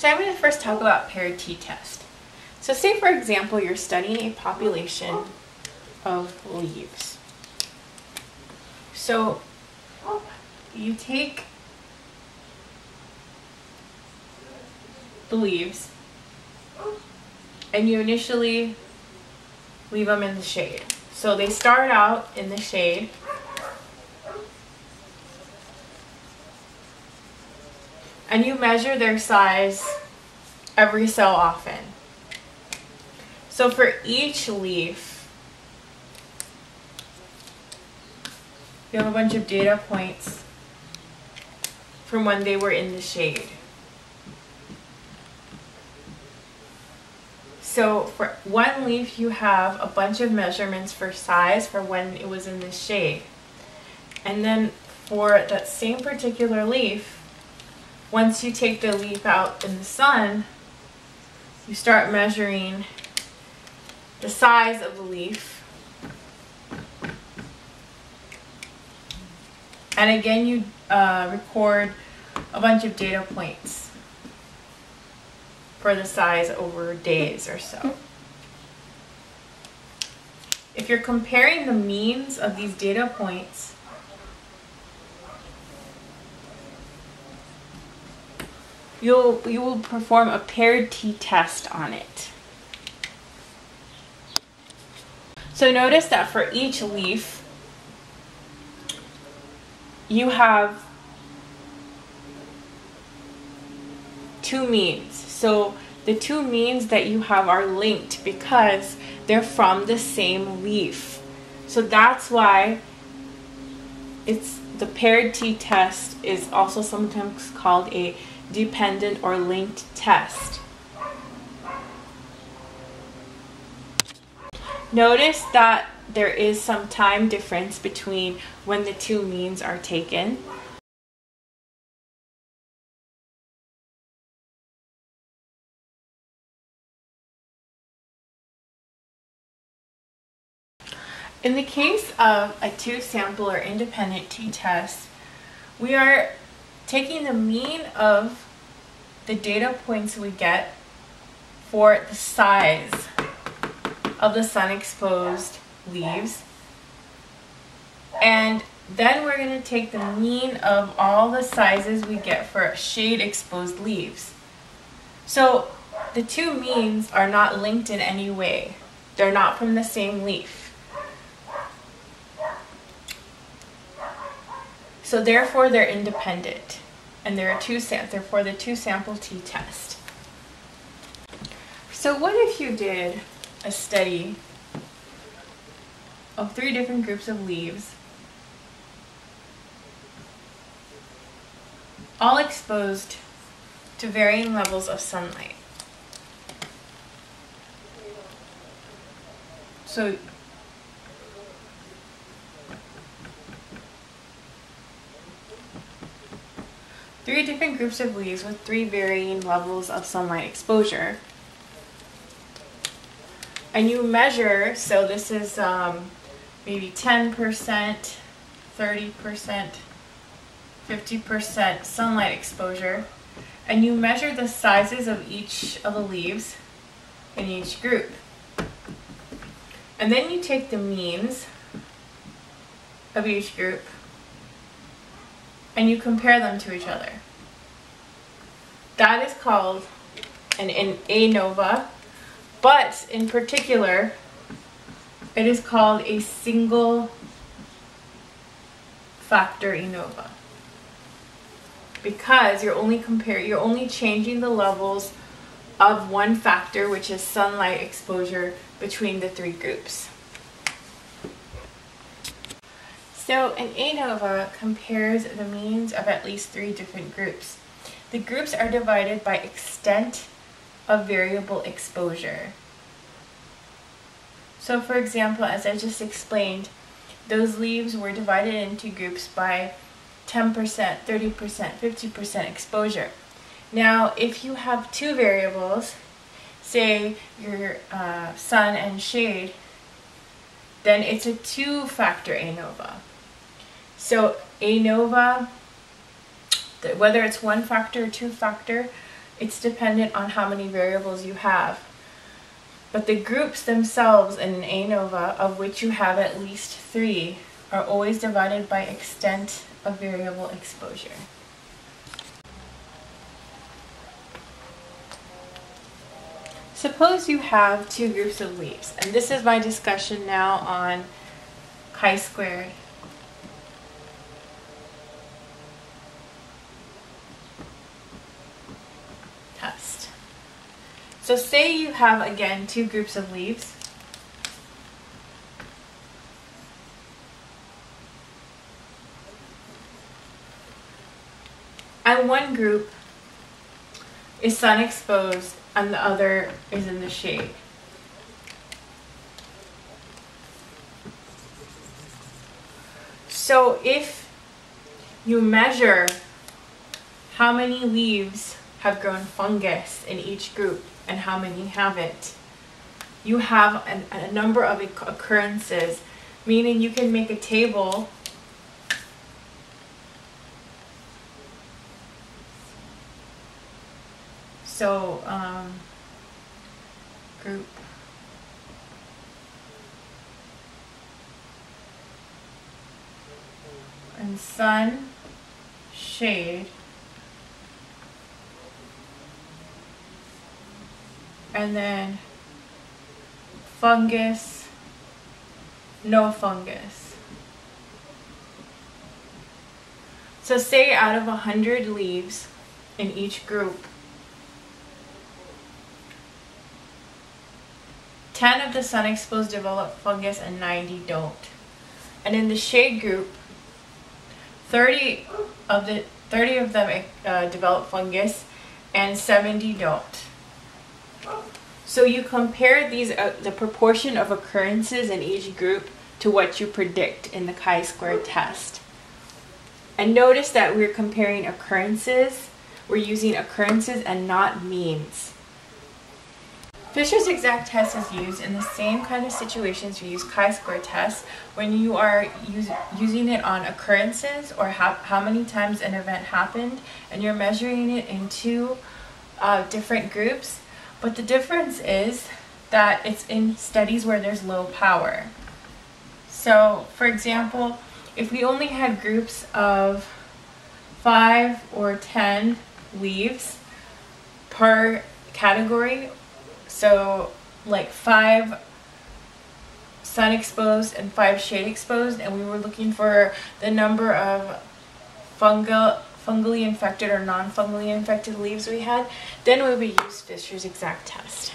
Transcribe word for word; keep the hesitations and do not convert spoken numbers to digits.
So I'm going to first talk about paired t-test. So say, for example, you're studying a population of leaves. So you take the leaves and you initially leave them in the shade. So they start out in the shade, and you measure their size every so often. So for each leaf, you have a bunch of data points from when they were in the shade. So for one leaf, you have a bunch of measurements for size for when it was in the shade. And then for that same particular leaf, once you take the leaf out in the sun, you start measuring the size of the leaf. And again, you uh, record a bunch of data points for the size over days or so. If you're comparing the means of these data points, You'll, you will perform a paired t-test on it. So notice that for each leaf, you have two means. So the two means that you have are linked because they're from the same leaf. So that's why it's the paired t-test is also sometimes called a dependent or linked test. Notice that there is some time difference between when the two means are taken. In the case of a two-sample or independent t-test, we are taking the mean of the data points we get for the size of the sun-exposed leaves, and then we're going to take the mean of all the sizes we get for shade-exposed leaves. So the two means are not linked in any way. They're not from the same leaf. So therefore they're independent, and there are two sam therefore the two-sample t-test. So what if you did a study of three different groups of leaves, all exposed to varying levels of sunlight? So three different groups of leaves with three varying levels of sunlight exposure. And you measure, so this is um, maybe ten percent, thirty percent, fifty percent sunlight exposure. And you measure the sizes of each of the leaves in each group. And then you take the means of each group, and you compare them to each other. That is called an, an ANOVA, but in particular, it is called a single-factor ANOVA, because you're only comparing, you're only changing the levels of one factor, which is sunlight exposure, between the three groups. So an ANOVA compares the means of at least three different groups. The groups are divided by extent of variable exposure. So for example, as I just explained, those leaves were divided into groups by ten percent, thirty percent, fifty percent exposure. Now if you have two variables, say your uh, sun and shade, then it's a two-factor ANOVA. So ANOVA, whether it's one factor or two factor, It's dependent on how many variables you have. But the groups themselves in an ANOVA, of which you have at least three, are always divided by extent of variable exposure. Suppose you have two groups of leaves, and this is my discussion now on chi-squared test. So say you have, again, two groups of leaves. And one group is sun exposed and the other is in the shade. So if you measure how many leaves have grown fungus in each group and how many haven't, you have an, a number of occurrences, meaning you can make a table So, um, group and sun, shade, and then fungus, no fungus. So say out of a hundred leaves in each group, ten of the sun-exposed develop fungus and ninety don't. And in the shade group, thirty of the thirty of them uh, develop fungus and seventy don't. So you compare these uh, the proportion of occurrences in each group to what you predict in the chi-squared test. And notice that we're comparing occurrences. We're using occurrences and not means. Fisher's exact test is used in the same kind of situations you use chi-squared tests when you are use, using it on occurrences or how, how many times an event happened, and you're measuring it in two uh, different groups. But the difference is that it's in studies where there's low power. So, for example, if we only had groups of five or ten leaves per category, so like five sun exposed and five shade exposed, and we were looking for the number of fungal, fungally infected or non-fungally infected leaves we had, then we would use Fisher's exact test.